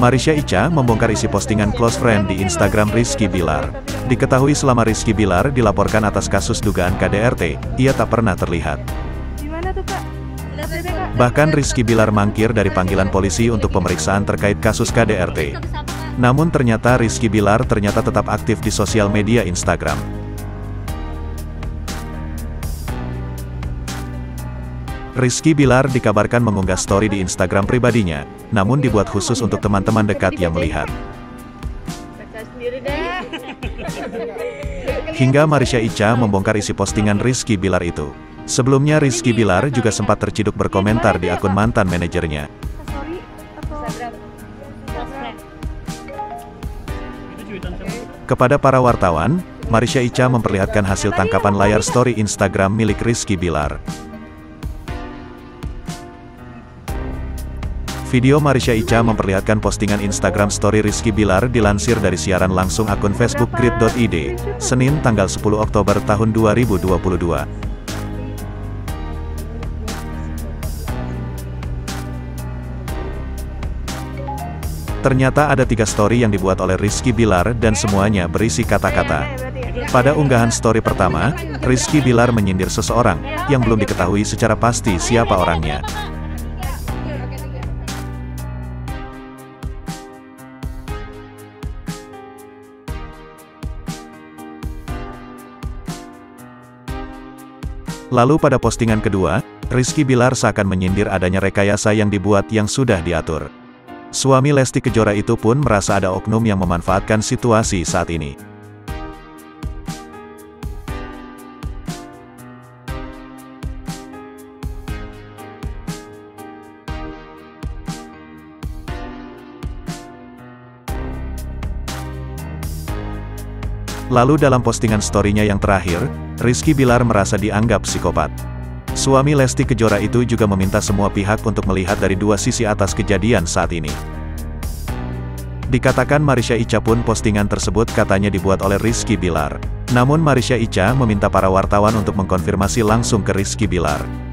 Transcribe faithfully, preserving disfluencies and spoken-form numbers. Marissya Icha membongkar isi postingan close friend di Instagram Rizky Billar. Diketahui selama Rizky Billar dilaporkan atas kasus dugaan K D R T, ia tak pernah terlihat. Bahkan Rizky Billar mangkir dari panggilan polisi untuk pemeriksaan terkait kasus K D R T. Namun ternyata Rizky Billar ternyata tetap aktif di sosial media Instagram. Rizky Billar dikabarkan mengunggah story di Instagram pribadinya, namun dibuat khusus untuk teman-teman dekat yang melihat. Hingga Marissya Icha membongkar isi postingan Rizky Billar itu. Sebelumnya Rizky Billar juga sempat terciduk berkomentar di akun mantan manajernya. Kepada para wartawan, Marissya Icha memperlihatkan hasil tangkapan layar story Instagram milik Rizky Billar. Video Marissya Icha memperlihatkan postingan Instagram story Rizky Billar dilansir dari siaran langsung akun Facebook grid dot i d, Senin tanggal sepuluh Oktober tahun dua ribu dua puluh dua. Ternyata ada tiga story yang dibuat oleh Rizky Billar dan semuanya berisi kata-kata. Pada unggahan story pertama, Rizky Billar menyindir seseorang, yang belum diketahui secara pasti siapa orangnya. Lalu pada postingan kedua, Rizky Billar seakan menyindir adanya rekayasa yang dibuat yang sudah diatur. Suami Lesti Kejora itu pun merasa ada oknum yang memanfaatkan situasi saat ini. Lalu dalam postingan story-nya yang terakhir, Rizky Billar merasa dianggap psikopat. Suami Lesti Kejora itu juga meminta semua pihak untuk melihat dari dua sisi atas kejadian saat ini. Dikatakan Marissya Icha pun postingan tersebut katanya dibuat oleh Rizky Billar. Namun Marissya Icha meminta para wartawan untuk mengkonfirmasi langsung ke Rizky Billar.